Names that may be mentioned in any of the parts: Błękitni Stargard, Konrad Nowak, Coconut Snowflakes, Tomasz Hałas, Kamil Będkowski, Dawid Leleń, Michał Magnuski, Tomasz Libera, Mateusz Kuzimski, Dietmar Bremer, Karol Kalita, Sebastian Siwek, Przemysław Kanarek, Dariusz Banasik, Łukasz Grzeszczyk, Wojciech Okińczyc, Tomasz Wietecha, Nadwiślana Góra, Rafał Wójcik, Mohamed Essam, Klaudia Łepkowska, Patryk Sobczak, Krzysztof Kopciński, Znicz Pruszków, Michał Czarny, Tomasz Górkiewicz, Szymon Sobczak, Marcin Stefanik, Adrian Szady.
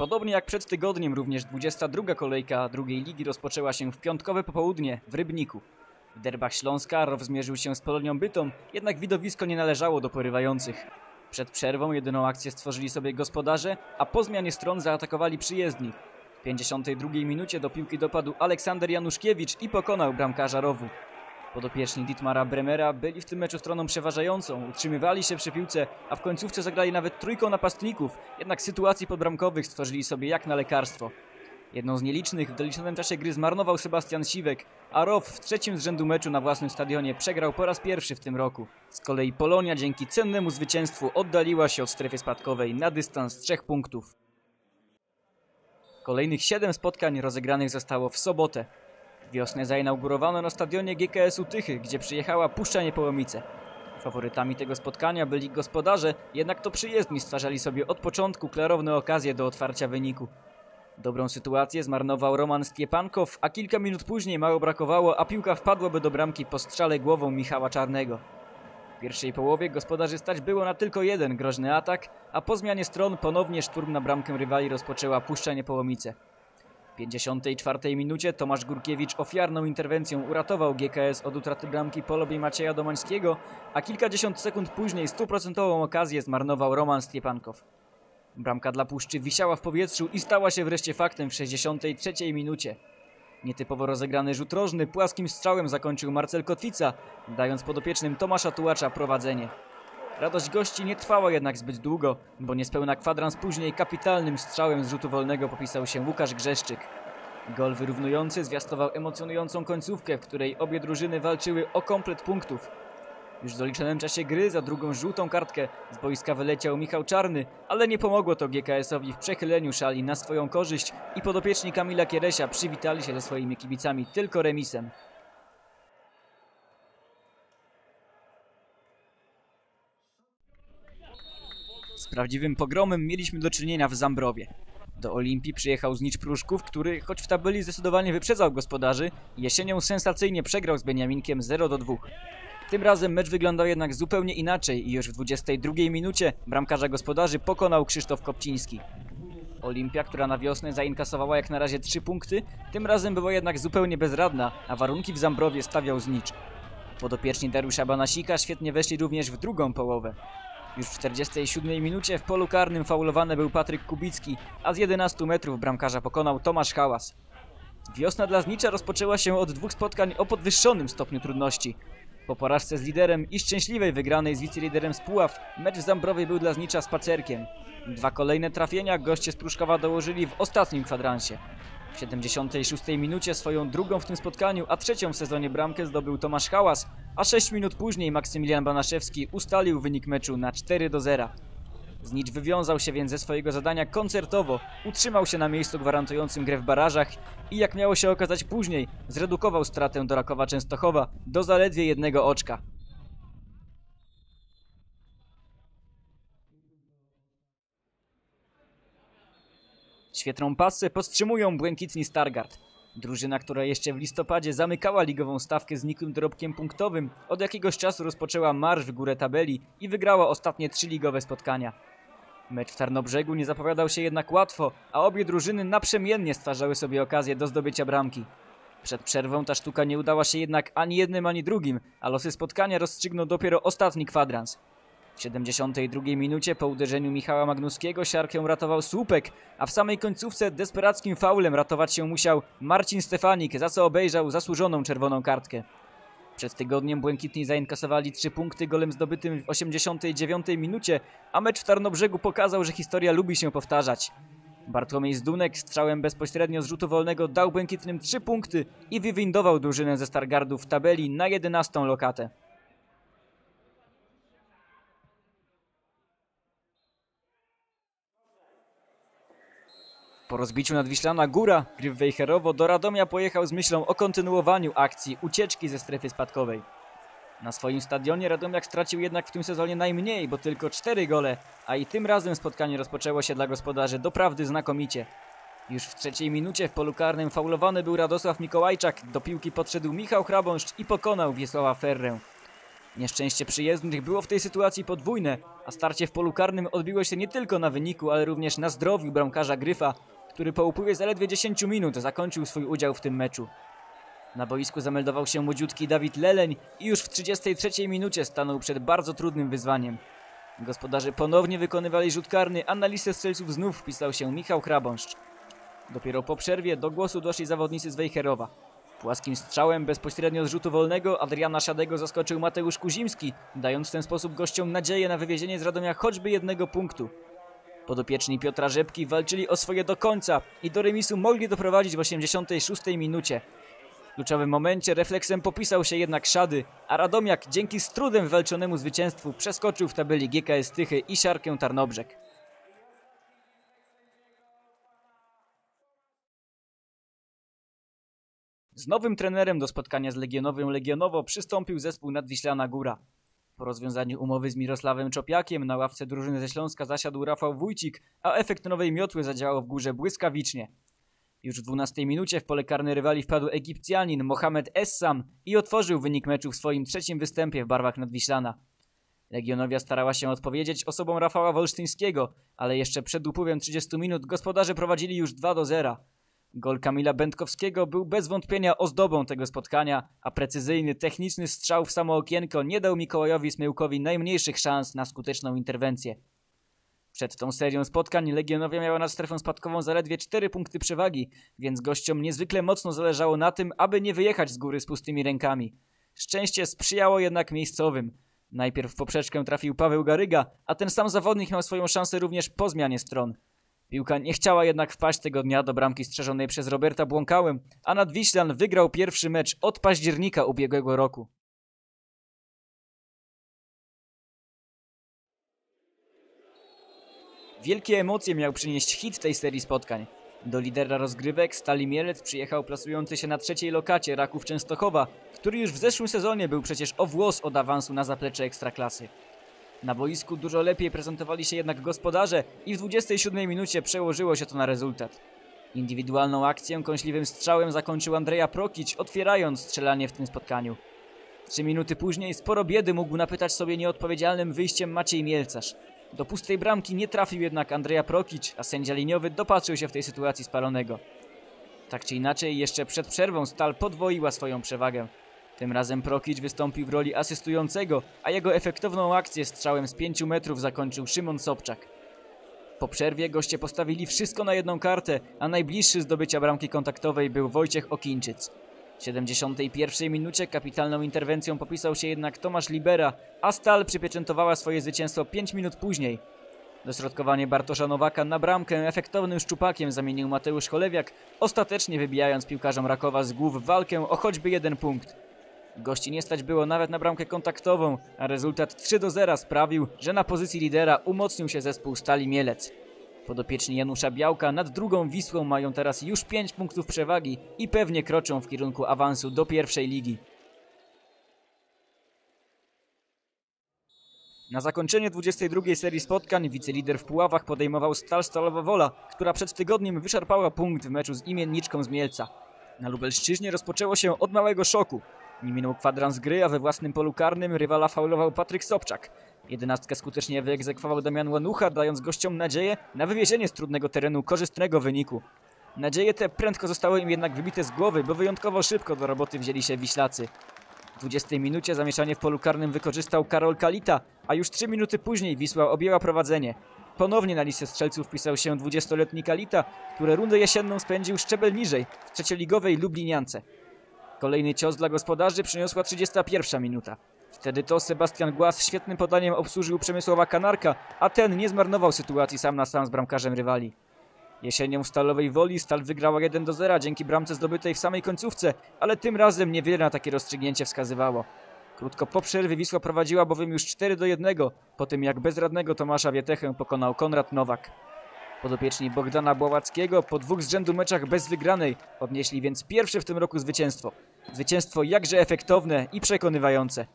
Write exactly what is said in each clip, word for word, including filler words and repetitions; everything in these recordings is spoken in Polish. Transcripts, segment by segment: Podobnie jak przed tygodniem również dwudziesta druga kolejka drugiej ligi rozpoczęła się w piątkowe popołudnie w Rybniku. W derbach Śląska R O W zmierzył się z Polonią Bytom, jednak widowisko nie należało do porywających. Przed przerwą jedyną akcję stworzyli sobie gospodarze, a po zmianie stron zaatakowali przyjezdni. W pięćdziesiątej drugiej minucie do piłki dopadł Aleksander Januszkiewicz i pokonał bramkarza R O W-u. Podopieczni Dietmara Bremera byli w tym meczu stroną przeważającą, utrzymywali się przy piłce, a w końcówce zagrali nawet trójką napastników, jednak sytuacji podbramkowych stworzyli sobie jak na lekarstwo. Jedną z nielicznych w doliczonym czasie gry zmarnował Sebastian Siwek, a R O W w trzecim z rzędu meczu na własnym stadionie przegrał po raz pierwszy w tym roku. Z kolei Polonia dzięki cennemu zwycięstwu oddaliła się od strefy spadkowej na dystans trzech punktów. Kolejnych siedem spotkań rozegranych zostało w sobotę. Wiosnę zainaugurowano na stadionie G K S-u Tychy, gdzie przyjechała Puszcza Niepołomice. Faworytami tego spotkania byli gospodarze, jednak to przyjezdni stwarzali sobie od początku klarowne okazje do otwarcia wyniku. Dobrą sytuację zmarnował Roman Stiepankow, a kilka minut później mało brakowało, a piłka wpadłaby do bramki po strzale głową Michała Czarnego. W pierwszej połowie gospodarzy stać było na tylko jeden groźny atak, a po zmianie stron ponownie szturm na bramkę rywali rozpoczęła Puszcza Niepołomice. W pięćdziesiątej czwartej minucie Tomasz Górkiewicz ofiarną interwencją uratował G K S od utraty bramki po lobie Macieja Domańskiego, a kilkadziesiąt sekund później stuprocentową okazję zmarnował Roman Stiepankow. Bramka dla Puszczy wisiała w powietrzu i stała się wreszcie faktem w sześćdziesiątej trzeciej minucie. Nietypowo rozegrany rzut rożny płaskim strzałem zakończył Marcel Kotwica, dając podopiecznym Tomasza Tułacza prowadzenie. Radość gości nie trwała jednak zbyt długo, bo niespełna kwadrans później kapitalnym strzałem z rzutu wolnego popisał się Łukasz Grzeszczyk. Gol wyrównujący zwiastował emocjonującą końcówkę, w której obie drużyny walczyły o komplet punktów. Już w doliczonym czasie gry za drugą żółtą kartkę z boiska wyleciał Michał Czarny, ale nie pomogło to G K S-owi w przechyleniu szali na swoją korzyść i podopieczni Kamila Kieresia przywitali się ze swoimi kibicami tylko remisem. Z prawdziwym pogromem mieliśmy do czynienia w Zambrowie. Do Olimpii przyjechał Znicz Pruszków, który choć w tabeli zdecydowanie wyprzedzał gospodarzy, jesienią sensacyjnie przegrał z Beniaminkiem zero do dwóch. Tym razem mecz wyglądał jednak zupełnie inaczej i już w dwudziestej drugiej minucie bramkarza gospodarzy pokonał Krzysztof Kopciński. Olimpia, która na wiosnę zainkasowała jak na razie trzy punkty, tym razem była jednak zupełnie bezradna, a warunki w Zambrowie stawiał Znicz. Podopieczni Dariusza Banasika świetnie weszli również w drugą połowę. Już w czterdziestej siódmej minucie w polu karnym faulowany był Patryk Kubicki, a z jedenastu metrów bramkarza pokonał Tomasz Hałas. Wiosna dla Znicza rozpoczęła się od dwóch spotkań o podwyższonym stopniu trudności. Po porażce z liderem i szczęśliwej wygranej z wiceliderem z Puław, mecz w Zambrowie był dla Znicza spacerkiem. Dwa kolejne trafienia goście z Pruszkowa dołożyli w ostatnim kwadransie. W siedemdziesiątej szóstej minucie swoją drugą w tym spotkaniu, a trzecią w sezonie bramkę zdobył Tomasz Hałas, a sześć minut później Maksymilian Banaszewski ustalił wynik meczu na cztery do zera. Znicz wywiązał się więc ze swojego zadania koncertowo, utrzymał się na miejscu gwarantującym grę w barażach i jak miało się okazać później, zredukował stratę do Rakowa Częstochowa do zaledwie jednego oczka. Świetną pasję powstrzymują Błękitni Stargard. Drużyna, która jeszcze w listopadzie zamykała ligową stawkę znikłym dorobkiem punktowym, od jakiegoś czasu rozpoczęła marsz w górę tabeli i wygrała ostatnie trzy ligowe spotkania. Mecz w Tarnobrzegu nie zapowiadał się jednak łatwo, a obie drużyny naprzemiennie stwarzały sobie okazję do zdobycia bramki. Przed przerwą ta sztuka nie udała się jednak ani jednym, ani drugim, a losy spotkania rozstrzygnął dopiero ostatni kwadrans. W siedemdziesiątej drugiej minucie po uderzeniu Michała Magnuskiego siarkę ratował słupek, a w samej końcówce desperackim faulem ratować się musiał Marcin Stefanik, za co obejrzał zasłużoną czerwoną kartkę. Przed tygodniem Błękitni zainkasowali trzy punkty golem zdobytym w osiemdziesiątej dziewiątej minucie, a mecz w Tarnobrzegu pokazał, że historia lubi się powtarzać. Bartłomiej Zdunek strzałem bezpośrednio z rzutu wolnego dał Błękitnym trzy punkty i wywindował drużynę ze Stargardu w tabeli na jedenastą lokatę. Po rozbiciu Nadwiślana Góra, gry w Wejherowo, do Radomia pojechał z myślą o kontynuowaniu akcji ucieczki ze strefy spadkowej. Na swoim stadionie Radomiak stracił jednak w tym sezonie najmniej, bo tylko cztery gole, a i tym razem spotkanie rozpoczęło się dla gospodarzy doprawdy znakomicie. Już w trzeciej minucie w polu karnym faulowany był Radosław Mikołajczak, do piłki podszedł Michał Chrabąszcz i pokonał Wiesława Ferrę. Nieszczęście przyjezdnych było w tej sytuacji podwójne, a starcie w polu karnym odbiło się nie tylko na wyniku, ale również na zdrowiu bramkarza Gryfa, który po upływie zaledwie dziesięciu minut zakończył swój udział w tym meczu. Na boisku zameldował się młodziutki Dawid Leleń i już w trzydziestej trzeciej minucie stanął przed bardzo trudnym wyzwaniem. Gospodarze ponownie wykonywali rzut karny, a na listę strzelców znów wpisał się Michał Chrabąszcz. Dopiero po przerwie do głosu doszli zawodnicy z Wejherowa. Płaskim strzałem bezpośrednio z rzutu wolnego Adriana Szadego zaskoczył Mateusz Kuzimski, dając w ten sposób gościom nadzieję na wywiezienie z Radomia choćby jednego punktu. Podopieczni Piotra Rzepki walczyli o swoje do końca i do remisu mogli doprowadzić w osiemdziesiątej szóstej minucie. W kluczowym momencie refleksem popisał się jednak Szady, a Radomiak dzięki z trudem walczonemu zwycięstwu przeskoczył w tabeli G K S Tychy i siarkę Tarnobrzeg. Z nowym trenerem do spotkania z Legionowym Legionowo przystąpił zespół Nadwiślana Góra. Po rozwiązaniu umowy z Mirosławem Czopiakiem na ławce drużyny ze Śląska zasiadł Rafał Wójcik, a efekt nowej miotły zadziałał w Górze błyskawicznie. Już w dwunastej minucie w pole karne rywali wpadł Egipcjanin Mohamed Essam i otworzył wynik meczu w swoim trzecim występie w barwach Nadwiślana. Legionowia starała się odpowiedzieć osobą Rafała Wolsztyńskiego, ale jeszcze przed upływem trzydziestu minut gospodarze prowadzili już dwa do zera. Gol Kamila Będkowskiego był bez wątpienia ozdobą tego spotkania, a precyzyjny, techniczny strzał w samo okienko nie dał Mikołajowi Smyłkowi najmniejszych szans na skuteczną interwencję. Przed tą serią spotkań Legionowia miała nad strefą spadkową zaledwie cztery punkty przewagi, więc gościom niezwykle mocno zależało na tym, aby nie wyjechać z góry z pustymi rękami. Szczęście sprzyjało jednak miejscowym. Najpierw w poprzeczkę trafił Paweł Garyga, a ten sam zawodnik miał swoją szansę również po zmianie stron. Piłka nie chciała jednak wpaść tego dnia do bramki strzeżonej przez Roberta Błąkałę, a Nadwiślan wygrał pierwszy mecz od października ubiegłego roku. Wielkie emocje miał przynieść hit tej serii spotkań. Do lidera rozgrywek Stali Mielec przyjechał plasujący się na trzeciej lokacie Raków Częstochowa, który już w zeszłym sezonie był przecież o włos od awansu na zaplecze Ekstraklasy. Na boisku dużo lepiej prezentowali się jednak gospodarze i w dwudziestej siódmej minucie przełożyło się to na rezultat. Indywidualną akcję kąśliwym strzałem zakończył Andrzej Prokicz, otwierając strzelanie w tym spotkaniu. Trzy minuty później sporo biedy mógł napytać sobie nieodpowiedzialnym wyjściem Maciej Mielcarz. Do pustej bramki nie trafił jednak Andrzej Prokicz, a sędzia liniowy dopatrzył się w tej sytuacji spalonego. Tak czy inaczej, jeszcze przed przerwą Stal podwoiła swoją przewagę. Tym razem Prokicz wystąpił w roli asystującego, a jego efektowną akcję strzałem z pięciu metrów zakończył Szymon Sobczak. Po przerwie goście postawili wszystko na jedną kartę, a najbliższy zdobycia bramki kontaktowej był Wojciech Okińczyc. W siedemdziesiątej pierwszej minucie kapitalną interwencją popisał się jednak Tomasz Libera, a Stal przypieczętowała swoje zwycięstwo pięć minut później. Dośrodkowanie Bartosza Nowaka na bramkę efektownym szczupakiem zamienił Mateusz Cholewiak, ostatecznie wybijając piłkarzom Rakowa z głów walkę o choćby jeden punkt. Gości nie stać było nawet na bramkę kontaktową, a rezultat trzy do zera sprawił, że na pozycji lidera umocnił się zespół Stali Mielec. Podopieczni Janusza Białka nad drugą Wisłą mają teraz już pięć punktów przewagi i pewnie kroczą w kierunku awansu do pierwszej ligi. Na zakończenie dwudziestej drugiej serii spotkań wicelider w Puławach podejmował Stal Stalowa Wola, która przed tygodniem wyszarpała punkt w meczu z imienniczką z Mielca. Na Lubelszczyźnie rozpoczęło się od małego szoku. Nie minął kwadrans gry, a we własnym polu karnym rywala faulował Patryk Sobczak. Jedenastkę skutecznie wyegzekwował Damian Łanucha, dając gościom nadzieję na wywiezienie z trudnego terenu korzystnego wyniku. Nadzieje te prędko zostały im jednak wybite z głowy, bo wyjątkowo szybko do roboty wzięli się Wiślacy. W dwudziestej minucie zamieszanie w polu karnym wykorzystał Karol Kalita, a już trzy minuty później Wisła objęła prowadzenie. Ponownie na listę strzelców wpisał się dwudziestoletni Kalita, który rundę jesienną spędził szczebel niżej, w trzecioligowej Lubliniance. Kolejny cios dla gospodarzy przyniosła trzydziesta pierwsza minuta. Wtedy to Sebastian Głaz świetnym podaniem obsłużył Przemysława Kanarka, a ten nie zmarnował sytuacji sam na sam z bramkarzem rywali. Jesienią w Stalowej Woli Stal wygrała jeden do zera dzięki bramce zdobytej w samej końcówce, ale tym razem niewiele na takie rozstrzygnięcie wskazywało. Krótko po przerwie Wisła prowadziła bowiem już cztery do jednego, po tym jak bezradnego Tomasza Wietechę pokonał Konrad Nowak. Podopieczni Bogdana Bławackiego po dwóch z rzędu meczach bez wygranej odnieśli więc pierwsze w tym roku zwycięstwo. Zwycięstwo jakże efektowne i przekonywające.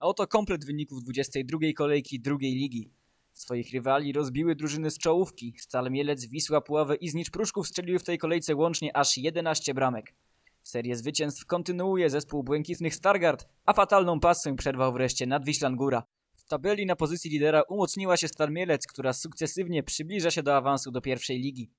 A oto komplet wyników dwudziestej drugiej kolejki drugiej ligi. Swoich rywali rozbiły drużyny z czołówki. Stal Mielec, Wisła Puławy i Znicz Pruszków strzeliły w tej kolejce łącznie aż jedenaście bramek. Serię zwycięstw kontynuuje zespół Błękitnych Stargard, a fatalną pasę przerwał wreszcie Nadwiślan Góra. W tabeli na pozycji lidera umocniła się Stal Mielec, która sukcesywnie przybliża się do awansu do pierwszej ligi.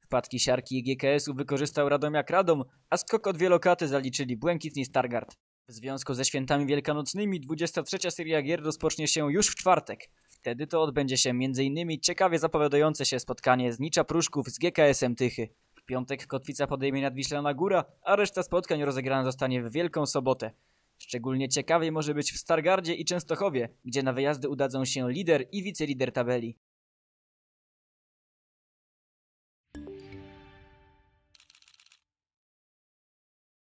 Wpadki siarki i G K S-u wykorzystał Radomiak Radom, a skok od wielokaty zaliczyli Błękitni Stargard. W związku ze świętami wielkanocnymi dwudziesta trzecia seria gier rozpocznie się już w czwartek. Wtedy to odbędzie się między innymi ciekawie zapowiadające się spotkanie Znicza Pruszków z G K S-em Tychy. W piątek Kotwica podejmie Nadwiślana Góra, a reszta spotkań rozegrana zostanie w Wielką Sobotę. Szczególnie ciekawie może być w Stargardzie i Częstochowie, gdzie na wyjazdy udadzą się lider i wicelider tabeli.